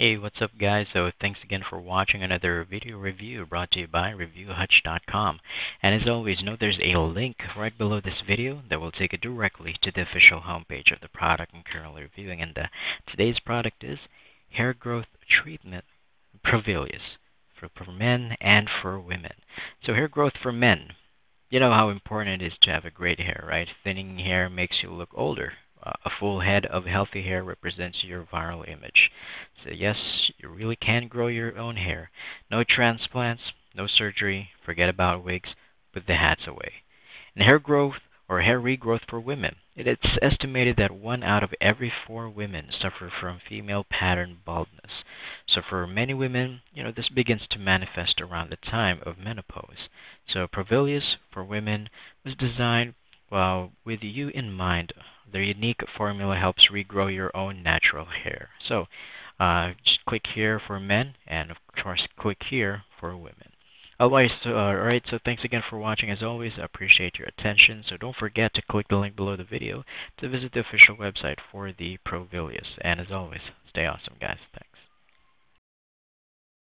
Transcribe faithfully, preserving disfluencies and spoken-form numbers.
Hey, what's up, guys? So thanks again for watching another video review brought to you by Review Hutch dot com. And as always, note there's a link right below this video that will take you directly to the official homepage of the product I'm currently reviewing. And uh, today's product is Hair Growth Treatment Provillus for, for men and for women. So hair growth for men. You know how important it is to have a great hair, right? Thinning hair makes you look older. Uh, a full head of healthy hair represents your viral image. So yes, you really can grow your own hair. No transplants, no surgery, forget about wigs, put the hats away. And hair growth or hair regrowth for women. It's estimated that one out of every four women suffer from female pattern baldness. So for many women, you know, this begins to manifest around the time of menopause. So Provillus for women was designed well, with you in mind. Their unique formula helps regrow your own natural hair. So uh, just click here for men, and of course click here for women. Alright, so, uh, alright, so thanks again for watching. As always, I appreciate your attention. So don't forget to click the link below the video to visit the official website for the Provillus. And as always, stay awesome, guys. Thanks.